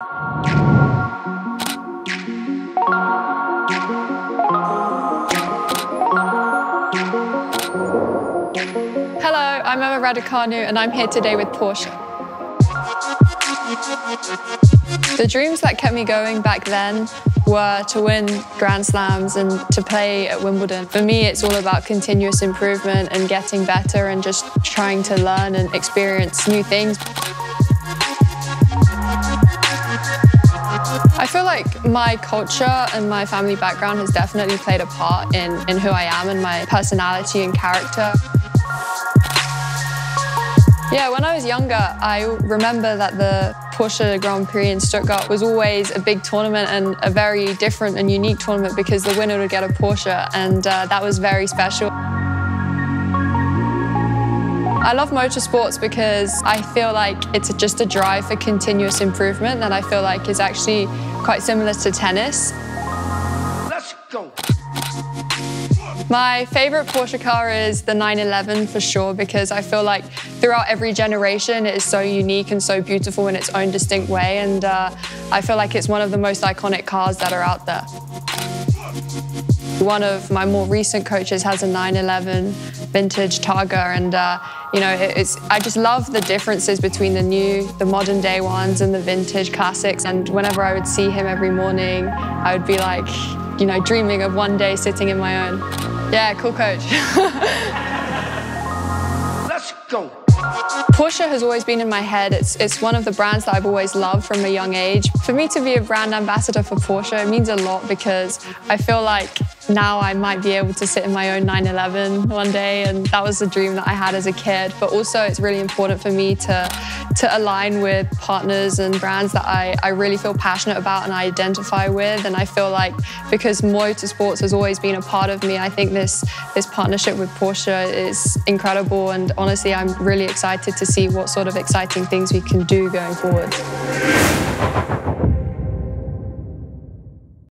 Hello, I'm Emma Raducanu and I'm here today with Porsche. The dreams that kept me going back then were to win Grand Slams and to play at Wimbledon. For me, it's all about continuous improvement and getting better and just trying to learn and experience new things. I feel like my culture and my family background has definitely played a part in who I am and my personality and character. Yeah, when I was younger, I remember that the Porsche Grand Prix in Stuttgart was always a big tournament and a very different and unique tournament because the winner would get a Porsche, and that was very special. I love motorsports because I feel like it's just a drive for continuous improvement that I feel like is actually quite similar to tennis. Let's go. My favorite Porsche car is the 911 for sure, because I feel like throughout every generation it is so unique and so beautiful in its own distinct way, and I feel like it's one of the most iconic cars that are out there. One of my more recent coaches has a 911 vintage Targa, and you know, I just love the differences between the new, the modern day ones and the vintage classics, and whenever I would see him every morning, I would be like, you know, dreaming of one day sitting in my own. Yeah, cool coach. Let's go. Porsche has always been in my head. It's one of the brands that I've always loved from a young age. For me to be a brand ambassador for Porsche, it means a lot because I feel like now I might be able to sit in my own 911 one day, and that was a dream that I had as a kid. But also it's really important for me to align with partners and brands that I really feel passionate about and I identify with. And I feel like because motorsports has always been a part of me, I think this partnership with Porsche is incredible, and honestly I'm really excited to see what sort of exciting things we can do going forward.